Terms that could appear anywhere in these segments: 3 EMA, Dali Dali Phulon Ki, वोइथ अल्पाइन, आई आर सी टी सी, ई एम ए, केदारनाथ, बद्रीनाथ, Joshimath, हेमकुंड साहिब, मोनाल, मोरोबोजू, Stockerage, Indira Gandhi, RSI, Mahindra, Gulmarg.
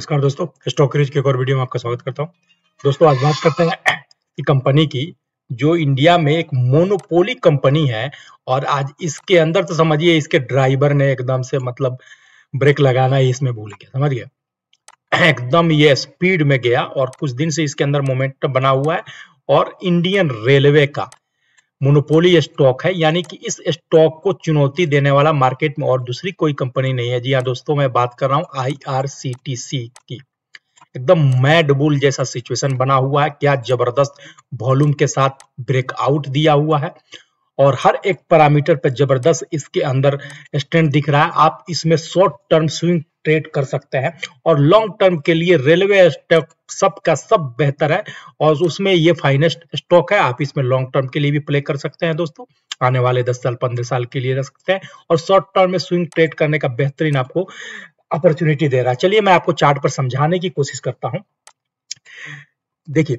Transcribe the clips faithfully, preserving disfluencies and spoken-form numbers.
नमस्कार दोस्तों, स्टॉकरेज के एक और वीडियो में आपका स्वागत करता हूं। दोस्तों आज बात करते हैं कि कंपनी की जो इंडिया में एक मोनोपोली कंपनी है और आज इसके अंदर तो समझिए इसके ड्राइवर ने एकदम से मतलब ब्रेक लगाना ही इसमें भूल गया, समझ गया, एकदम ये स्पीड में गया और कुछ दिन से इसके अंदर मोमेंटम बना हुआ है। और इंडियन रेलवे का मोनोपोली स्टॉक है, यानी कि इस स्टॉक को चुनौती देने वाला मार्केट में और दूसरी कोई कंपनी नहीं है। जी हाँ दोस्तों, मैं बात कर रहा हूँ आई आर सी टी सी की। एकदम मैड बुल जैसा सिचुएशन बना हुआ है, क्या जबरदस्त वॉल्यूम के साथ ब्रेकआउट दिया हुआ है और हर एक पैरामीटर पे जबरदस्त इसके अंदर स्ट्रेंथ दिख रहा है। आप इसमें शॉर्ट टर्म स्विंग ट्रेड कर सकते हैं और लॉन्ग टर्म के लिए रेलवे स्टॉक सब का सब बेहतर है और उसमें ये फाइनेस्ट स्टॉक है। आप इसमें लॉन्ग टर्म के लिए भी प्ले कर सकते हैं दोस्तों, आने वाले दस साल पंद्रह साल के लिए रख सकते हैं और शॉर्ट टर्म में स्विंग ट्रेड करने का बेहतरीन आपको अपॉर्चुनिटी दे रहा है। चलिए मैं आपको चार्ट पर समझाने की कोशिश करता हूँ। देखिए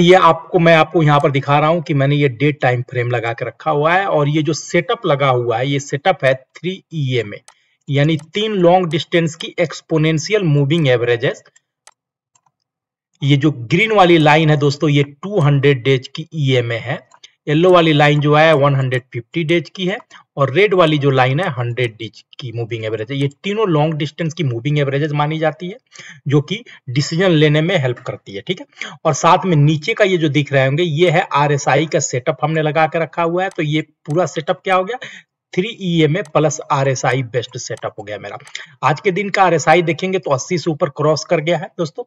ये आपको मैं आपको यहाँ पर दिखा रहा हूँ कि मैंने ये डे टाइम फ्रेम लगा के रखा हुआ है और ये जो सेटअप लगा हुआ है ये सेटअप है थ्री ई एम ए, यानी तीन लॉन्ग डिस्टेंस की एक्सपोनेंशियल मूविंग एवरेजेस। ये जो ग्रीन वाली लाइन है दोस्तों ये टू हंड्रेड डेज की ई एम ए है, येलो वाली लाइन जो है वन हंड्रेड फिफ्टी डेज की है और रेड वाली जो लाइन है हंड्रेड डेज की मूविंग एवरेज है। ये तीनों लॉन्ग डिस्टेंस की मूविंग एवरेजेस मानी जाती है जो कि डिसीजन लेने में हेल्प करती है, ठीक है। और साथ में नीचे का ये जो दिख रहे होंगे ये है आर एस आई का सेटअप हमने लगा के रखा हुआ है। तो ये पूरा सेटअप क्या हो गया, three ई एम ए plus R S I best setup हो गया मेरा। आज के दिन का आर एस आई देखेंगे तो अस्सी से ऊपर क्रॉस कर गया है दोस्तों,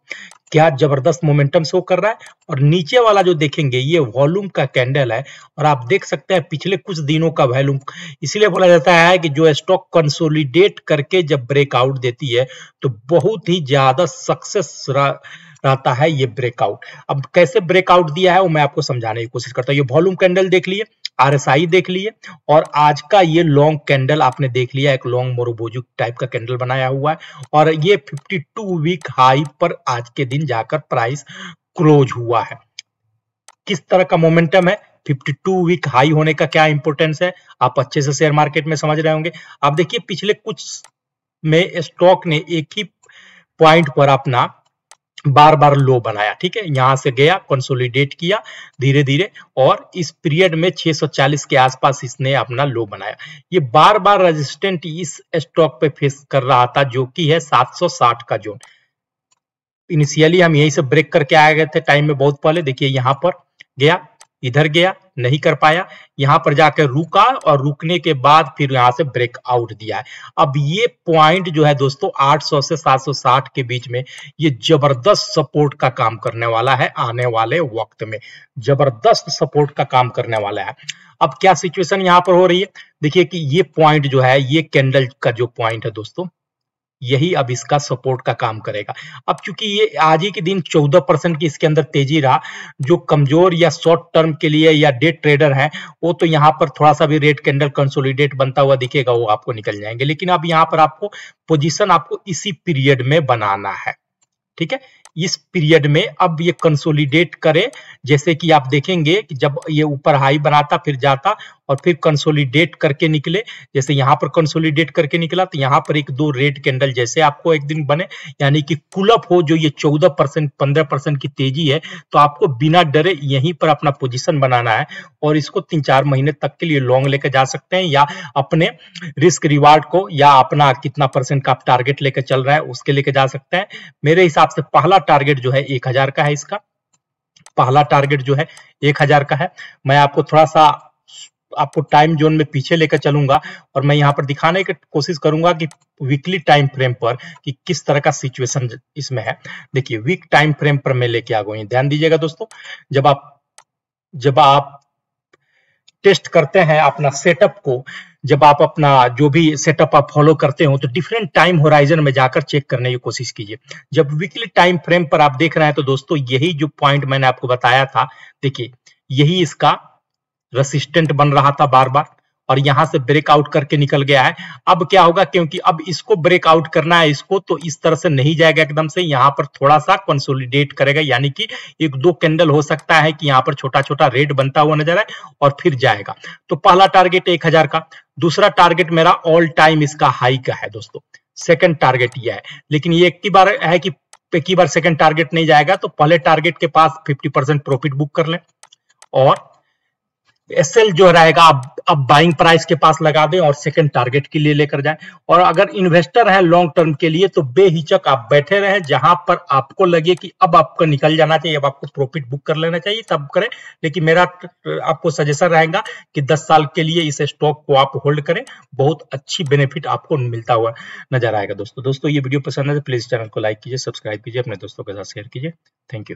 क्या जबरदस्त मोमेंटम शो कर रहा है। और नीचे वाला जो देखेंगे ये वॉल्यूम का कैंडल है और आप देख सकते हैं पिछले कुछ दिनों का वॉल्यूम। इसलिए बोला जाता है कि जो स्टॉक कंसोलिडेट करके जब ब्रेकआउट देती है तो बहुत ही ज्यादा सक्सेस रहता है ये ब्रेकआउट। अब कैसे ब्रेकआउट दिया है वो मैं आपको समझाने की कोशिश करता हूँ। ये वॉल्यूम कैंडल देख लिए, आर एस आई देख लिए और आज का ये लॉन्ग कैंडल आपने देख लिया, एक लॉन्ग मोरोबोजू टाइप का कैंडल बनाया हुआ है और ये फिफ्टी टू वीक हाई पर आज के दिन जाकर प्राइस क्लोज हुआ है। किस तरह का मोमेंटम है, फिफ्टी टू वीक हाई होने का क्या इंपोर्टेंस है, आप अच्छे से शेयर मार्केट में समझ रहे होंगे। आप देखिए पिछले कुछ में स्टॉक ने एक ही पॉइंट पर अपना बार बार लो बनाया, ठीक है, यहाँ से गया कंसोलिडेट किया धीरे धीरे और इस पीरियड में सिक्स फोर्टी के आसपास इसने अपना लो बनाया। ये बार बार रेजिस्टेंट इस स्टॉक पे फेस कर रहा था जो कि है सेवन सिक्सटी का जोन। इनिशियली हम यहीं से ब्रेक करके आ गए थे टाइम में बहुत पहले। देखिए यहाँ पर गया, इधर गया, नहीं कर पाया, यहाँ पर जाकर रुका और रुकने के बाद फिर यहाँ से ब्रेकआउट दिया है। अब ये पॉइंट जो है दोस्तों आठ सौ से सात सौ साठ के बीच में ये जबरदस्त सपोर्ट का काम करने वाला है, आने वाले वक्त में जबरदस्त सपोर्ट का काम करने वाला है। अब क्या सिचुएशन यहाँ पर हो रही है, देखिए कि ये पॉइंट जो है ये कैंडल का जो पॉइंट है दोस्तों यही अब इसका सपोर्ट का काम करेगा। अब चूंकि ये आज ही के दिन चौदह परसेंट की इसके अंदर तेजी रहा, जो कमजोर या शॉर्ट टर्म के लिए या डे ट्रेडर हैं वो तो यहाँ पर थोड़ा सा भी रेड कैंडल कंसोलिडेट बनता हुआ दिखेगा, वो आपको निकल जाएंगे। लेकिन अब यहाँ पर आपको पोजीशन आपको इसी पीरियड में बनाना है, ठीक है, इस पीरियड में। अब ये कंसोलिडेट करे, जैसे कि आप देखेंगे कि जब ये ऊपर हाई बनाता फिर जाता और फिर कंसोलिडेट करके निकले, जैसे यहाँ पर कंसोलिडेट करके निकला तो यहाँ पर एक दो रेड कैंडल जैसे आपको एक दिन बने, यानी कि कुलप हो जो ये चौदह परसेंट पंद्रह परसेंट की तेजी है। तो आपको बिना डरे यहीं पर अपना पोजीशन बनाना है और इसको तीन चार महीने तक के लिए लॉन्ग लेकर जा सकते हैं या अपने रिस्क रिवार्ड को या अपना कितना परसेंट का आप टारगेट लेकर चल रहे हैं उसके लेके जा सकते हैं। मेरे हिसाब से पहला टारगेट जो है एक हजार का है, इसका पहला टारगेट जो है एक हजार का है। मैं आपको थोड़ा सा आपको टाइम जोन में पीछे लेकर चलूंगा और मैं यहाँ पर दिखाने की कोशिश करूंगा कि वीकली टाइम फ्रेम पर कि किस तरह का सिचुएशन इसमें है। देखिए वीक टाइम फ्रेम पर मैं लेके आ गई, ध्यान दीजिएगा दोस्तों, जब आप जब आप टेस्ट करते हैं अपना सेटअप को, जब आप अपना जो भी सेटअप आप फॉलो करते हो तो डिफरेंट टाइम होराइजन में जाकर चेक करने की कोशिश कीजिए। जब वीकली टाइम फ्रेम पर आप देख रहे हैं तो दोस्तों यही जो पॉइंट मैंने आपको बताया था, देखिए यही इसका रेसिस्टेंट बन रहा था बार बार और यहाँ से ब्रेकआउट करके निकल गया है। अब क्या होगा, क्योंकि अब इसको ब्रेकआउट करना है इसको, तो इस तरह से नहीं जाएगा एकदम से, यहाँ पर थोड़ा सा कंसोलिडेट करेगा, यानी कि एक दो कैंडल हो सकता है कि यहाँ पर छोटा छोटा रेड बनता हुआ नजर आए और फिर जाएगा। तो पहला टारगेट एक हजार का, दूसरा टारगेट मेरा ऑल टाइम इसका हाई का है दोस्तों, सेकेंड टारगेट यह है। लेकिन ये एक बार है कि एक बार सेकंड टारगेट नहीं जाएगा तो पहले टारगेट के पास फिफ्टी परसेंट प्रॉफिट बुक कर लें और एसएल जो रहेगा आप अब बाइंग प्राइस के पास लगा दें और सेकंड टारगेट के लिए लेकर जाएं। और अगर इन्वेस्टर है लॉन्ग टर्म के लिए तो बेहिचक आप बैठे रहें जहां पर आपको लगे कि अब आपको निकल जाना चाहिए, अब आपको प्रॉफिट बुक कर लेना चाहिए तब करें। लेकिन मेरा आपको सजेशन रहेगा कि दस साल के लिए इस स्टॉक को आप होल्ड करें, बहुत अच्छी बेनिफिट आपको मिलता हुआ नजर आएगा। दोस्तों दोस्तों ये वीडियो पसंद है तो प्लीज चैनल को लाइक कीजिए, सब्सक्राइब कीजिए, अपने दोस्तों के साथ शेयर कीजिए। Thank you.